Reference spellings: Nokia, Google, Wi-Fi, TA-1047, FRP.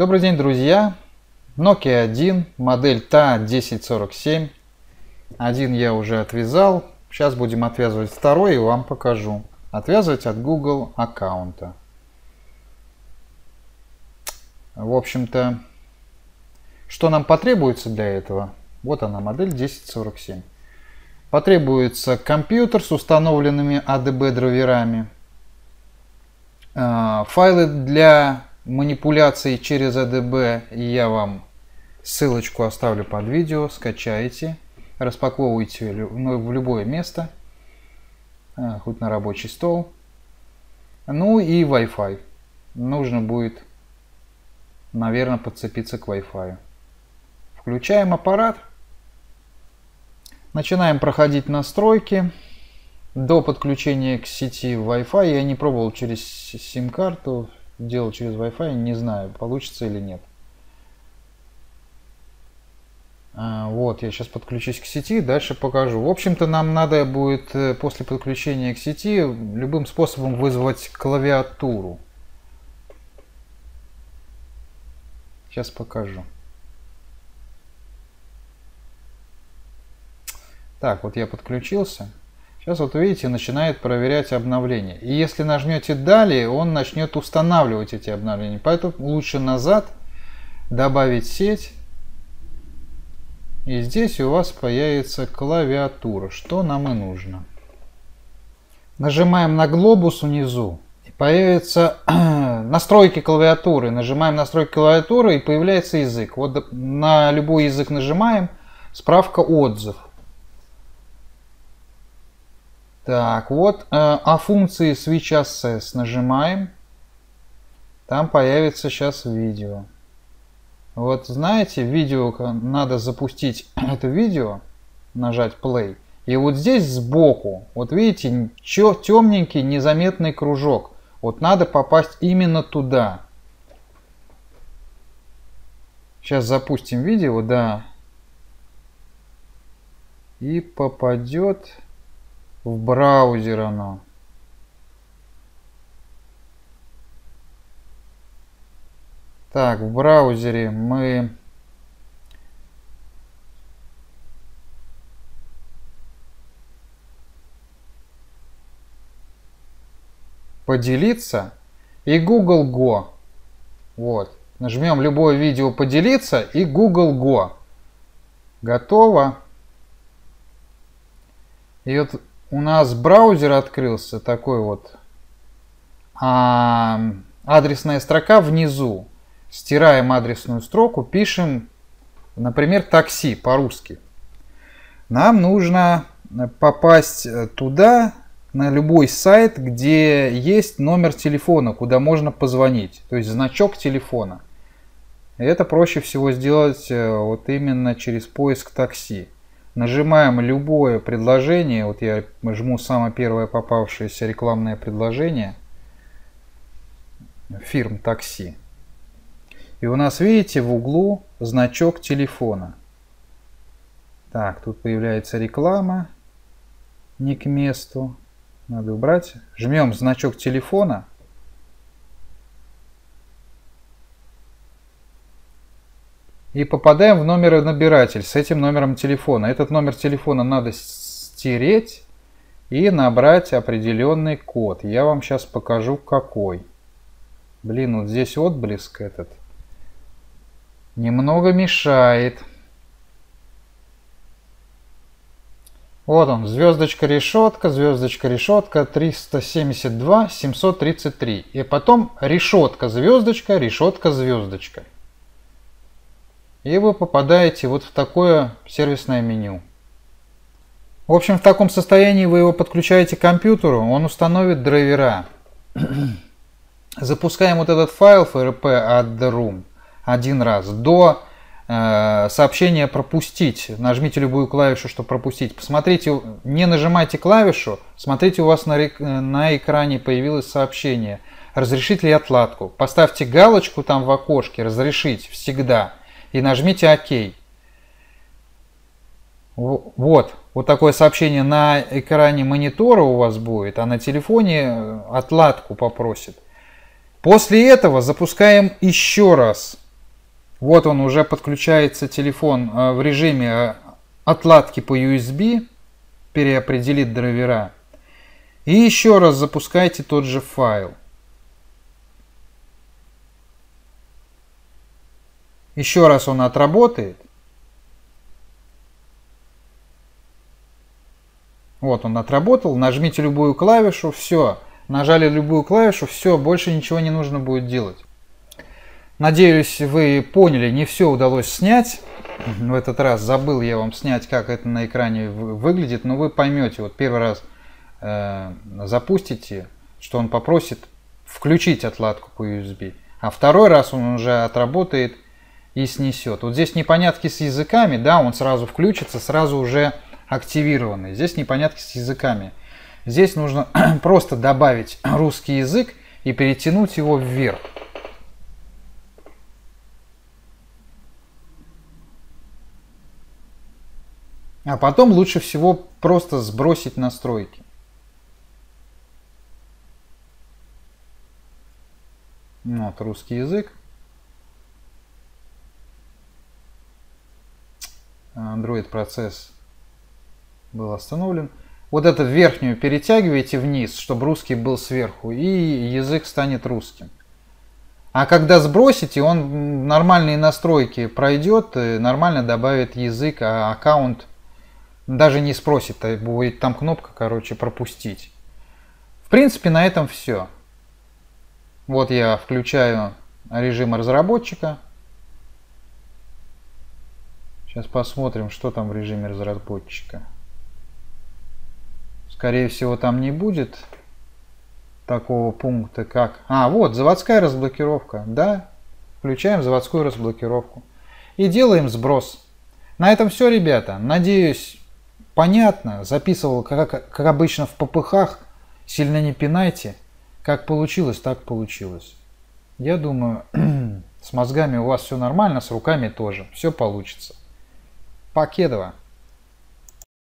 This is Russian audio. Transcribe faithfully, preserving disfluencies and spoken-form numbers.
Добрый день, друзья! Nokia один, модель тэ а тысяча сорок семь. Один я уже отвязал. Сейчас будем отвязывать второй и вам покажу. Отвязывать от Google аккаунта. В общем-то, что нам потребуется для этого? Вот она, модель тысяча сорок семь. Потребуется компьютер с установленными а дэ бэ драйверами, файлы для манипуляции через а дэ бэ, я вам ссылочку оставлю под видео, скачайте, распаковывайте в любое место, хоть на рабочий стол. Ну и Wi-Fi. Нужно будет, наверное, подцепиться к Wi-Fi. Включаем аппарат. Начинаем проходить настройки. До подключения к сети Wi-Fi я не пробовал через сим-карту. Делал через Wi-Fi, не знаю, получится или нет. Вот, я сейчас подключусь к сети, дальше покажу. В общем-то, нам надо будет после подключения к сети любым способом вызвать клавиатуру. Сейчас покажу. Так, вот я подключился. Сейчас вот видите, начинает проверять обновления. И если нажмете «Далее», он начнет устанавливать эти обновления. Поэтому лучше назад, добавить сеть. И здесь у вас появится клавиатура, что нам и нужно. Нажимаем на глобус внизу, и появятся настройки клавиатуры. Нажимаем «Настройки клавиатуры» и появляется язык. Вот на любой язык нажимаем, справка «Отзыв». Так, вот, э, о функции Switch Access нажимаем. Там появится сейчас видео. Вот, знаете, видео, надо запустить это видео, нажать play. И вот здесь сбоку, вот видите, темненький незаметный кружок. Вот надо попасть именно туда. Сейчас запустим видео, да. И попадет... в браузер оно. Так, в браузере мы поделиться и Google Go. Вот. Нажмем любое видео поделиться и Google Go. Готово. И вот у нас браузер открылся, такой вот, а, адресная строка внизу. Стираем адресную строку, пишем, например, такси по-русски. Нам нужно попасть туда, на любой сайт, где есть номер телефона, куда можно позвонить, то есть значок телефона. Это проще всего сделать вот именно через поиск такси. Нажимаем любое предложение, вот я жму самое первое попавшееся рекламное предложение фирм такси. И у нас, видите, в углу значок телефона. Так, тут появляется реклама, не к месту, надо убрать. Жмем значок телефона. И попадаем в номер набиратель с этим номером телефона. Этот номер телефона надо стереть и набрать определенный код. Я вам сейчас покажу, какой. Блин, вот здесь отблеск этот немного мешает. Вот он, звездочка-решетка, звездочка-решетка триста семьдесят два семьсот тридцать три. И потом решетка-звездочка, решетка-звездочка. И вы попадаете вот в такое сервисное меню. В общем, в таком состоянии вы его подключаете к компьютеру, он установит драйвера. Запускаем вот этот файл эф эр пи The Room один раз. До э, сообщения «Пропустить» нажмите любую клавишу, чтобы пропустить. Посмотрите, не нажимайте клавишу, смотрите, у вас на, на экране появилось сообщение «Разрешить ли отладку?». Поставьте галочку там в окошке «Разрешить всегда». И нажмите «Ок». Вот, вот такое сообщение на экране монитора у вас будет, а на телефоне отладку попросит. После этого запускаем еще раз Вот он уже подключается, телефон, в режиме отладки по ю эс би, переопределит драйвера. И еще раз запускайте тот же файл. Еще раз он отработает. Вот он отработал. Нажмите любую клавишу, все. Нажали любую клавишу, все, больше ничего не нужно будет делать. Надеюсь, вы поняли, не все удалось снять. В этот раз забыл я вам снять, как это на экране выглядит, но вы поймете. Вот первый раз э, запустите, что он попросит включить отладку по ю эс би. А второй раз он уже отработает и снесет. Вот здесь непонятки с языками, да, он сразу включится, сразу уже активированный. Здесь непонятки с языками. Здесь нужно просто добавить русский язык и перетянуть его вверх. А потом лучше всего просто сбросить настройки. Вот русский язык. Android процесс был остановлен. Вот эту верхнюю перетягиваете вниз, чтобы русский был сверху, и язык станет русским. А когда сбросите, он нормальные настройки пройдет, нормально добавит язык, а аккаунт даже не спросит, а будет там кнопка, короче, пропустить. В принципе, на этом все. Вот я включаю режим разработчика. Сейчас посмотрим, что там в режиме разработчика. Скорее всего, там не будет такого пункта, как... А, вот, заводская разблокировка. Да, включаем заводскую разблокировку. И делаем сброс. На этом все, ребята. Надеюсь, понятно. Записывал, как, как обычно, в попыхах. Сильно не пинайте. Как получилось, так получилось. Я думаю, с мозгами у вас все нормально, с руками тоже. Все получится. Покедова.